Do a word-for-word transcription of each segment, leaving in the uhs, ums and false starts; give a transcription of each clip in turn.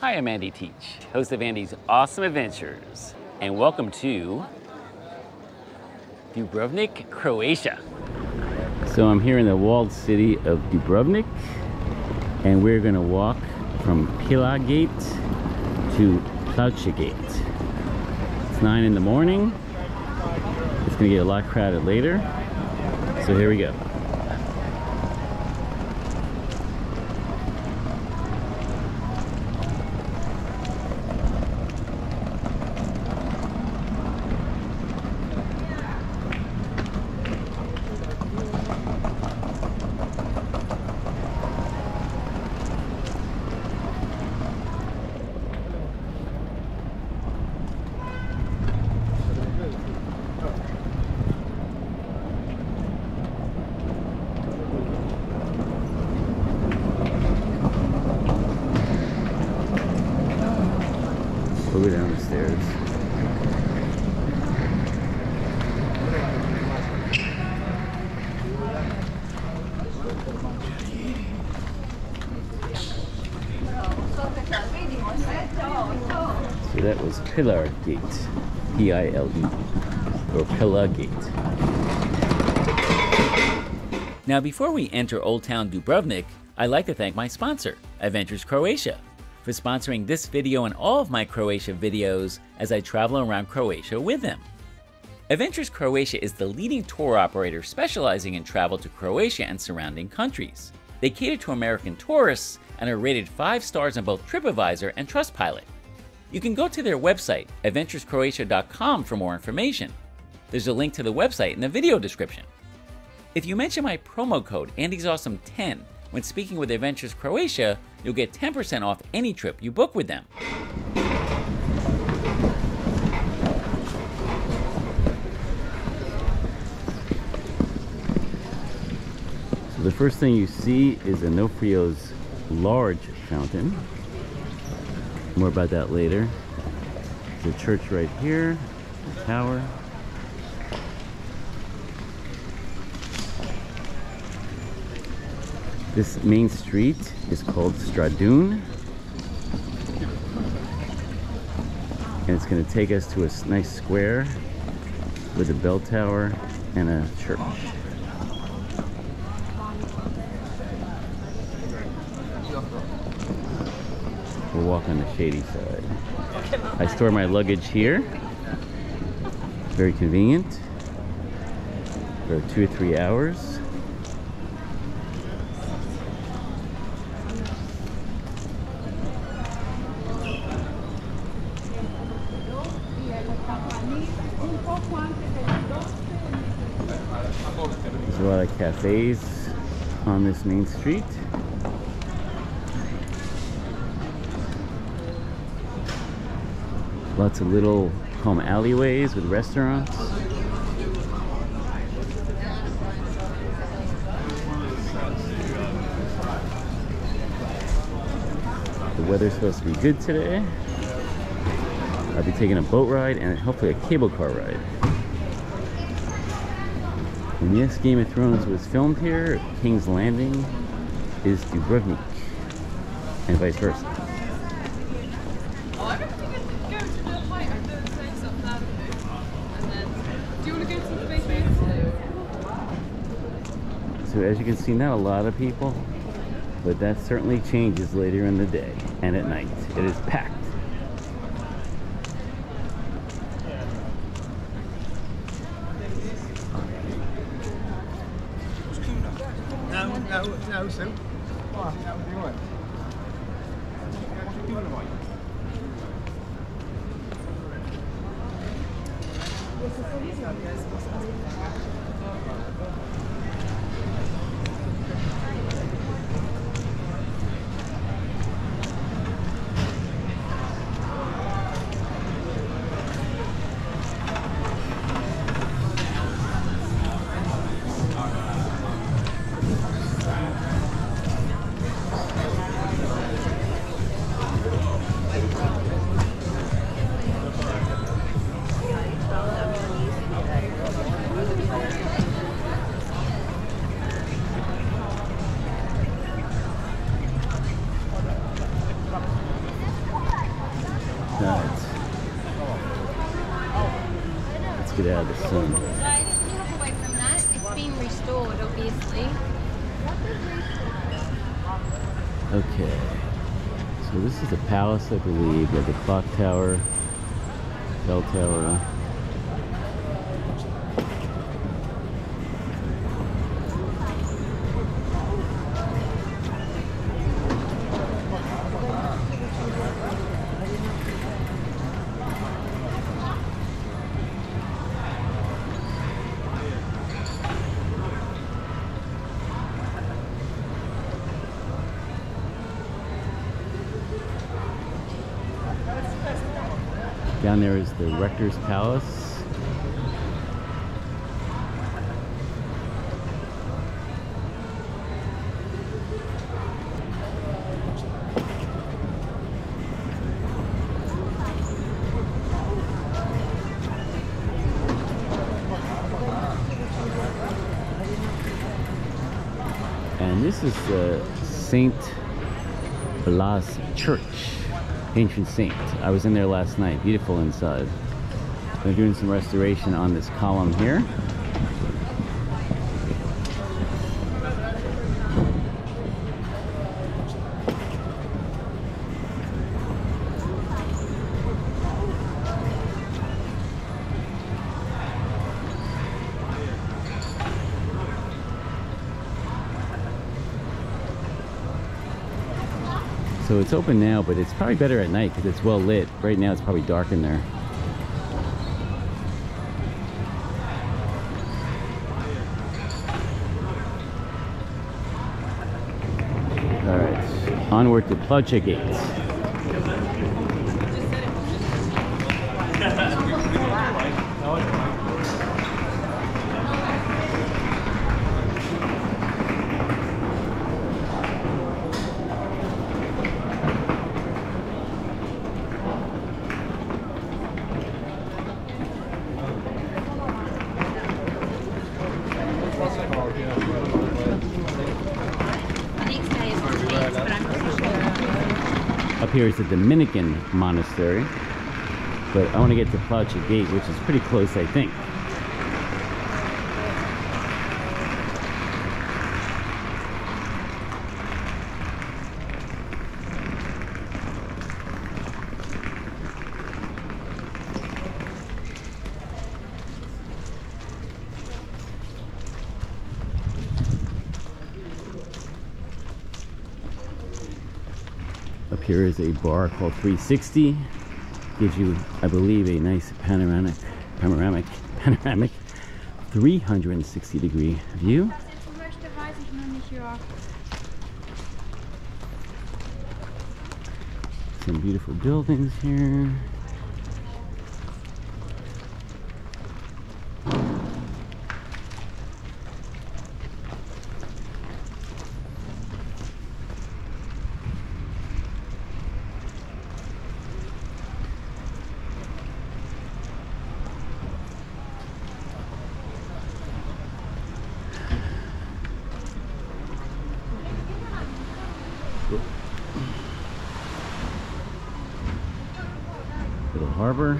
Hi, I'm Andy Teach, host of Andy's Awesome Adventures, and welcome to Dubrovnik, Croatia. So I'm here in the walled city of Dubrovnik, and we're gonna walk from Pile Gate to Ploče Gate. It's nine in the morning. It's gonna get a lot crowded later, so here we go. We'll go down the stairs. So that was Pile Gate, P I L E, or Pile Gate. Now, before we enter Old Town Dubrovnik, I'd like to thank my sponsor, Adventures Croatia, for sponsoring this video and all of my Croatia videos as I travel around Croatia with them. Adventures Croatia is the leading tour operator specializing in travel to Croatia and surrounding countries. They cater to American tourists and are rated five stars on both TripAdvisor and Trustpilot. You can go to their website, adventures croatia dot com, for more information. There's a link to the website in the video description. If you mention my promo code, Andy's Awesome ten, when speaking with Adventures Croatia, you'll get ten percent off any trip you book with them. So the first thing you see is Onofrio's large fountain. More about that later. There's a church right here, the tower. This main street is called Stradun, and it's going to take us to a nice square with a bell tower and a church. We'll walk on the shady side. I store my luggage here. Very convenient. For two or three hours. There's a lot of cafes on this main street. Lots of little home alleyways with restaurants. The weather's supposed to be good today. I'll be taking a boat ride and hopefully a cable car ride. And yes, Game of Thrones was filmed here. King's Landing is Dubrovnik, and vice versa. Oh, everything is going to the point. I'm doing the same stuff now. And then, do you want to go to the big booth? So as you can see, not a lot of people, but that certainly changes later in the day and at night. It is packed. get out of the sun. No, it's a little away from that. It's been restored, obviously. Okay. So this is the palace, I believe, with the clock tower, bell tower. Down there is the Rector's Palace. And this is the uh, Saint Blaise Church. Ancient Saint. I was in there last night. Beautiful inside. They're doing some restoration on this column here. So it's open now, but it's probably better at night because it's well lit. Right now it's probably dark in there. All right, onward to Ploče Gate. Up here is the Dominican monastery, but I want to get to Ploče Gate, which is pretty close, I think. Up here is a bar called three sixty. Gives you, I believe, a nice panoramic, panoramic, panoramic three sixty degree view. Some beautiful buildings here. Little harbor.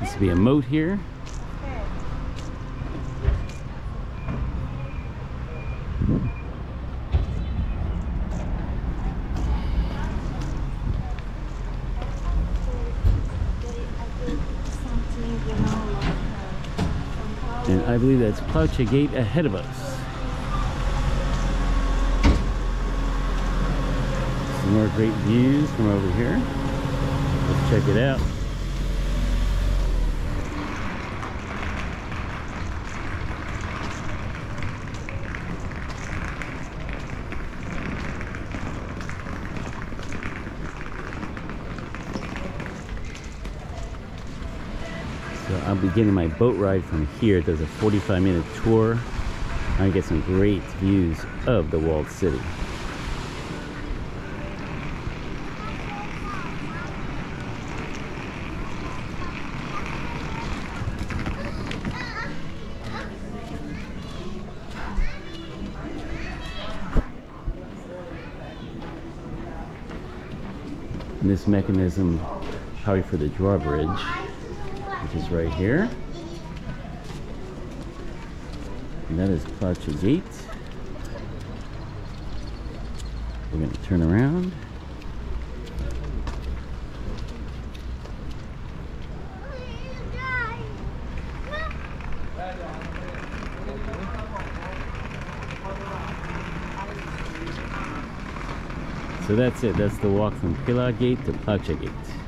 This would be a moat here. And I believe that's Ploče Gate ahead of us. Some more great views from over here. Let's check it out. So I'll be getting my boat ride from here. It does a forty-five minute tour. I get some great views of the walled city. And this mechanism, probably for the drawbridge, which is right here. And that is Ploče Gate. We're going to turn around. So that's it. That's the walk from Pile Gate to Ploče Gate.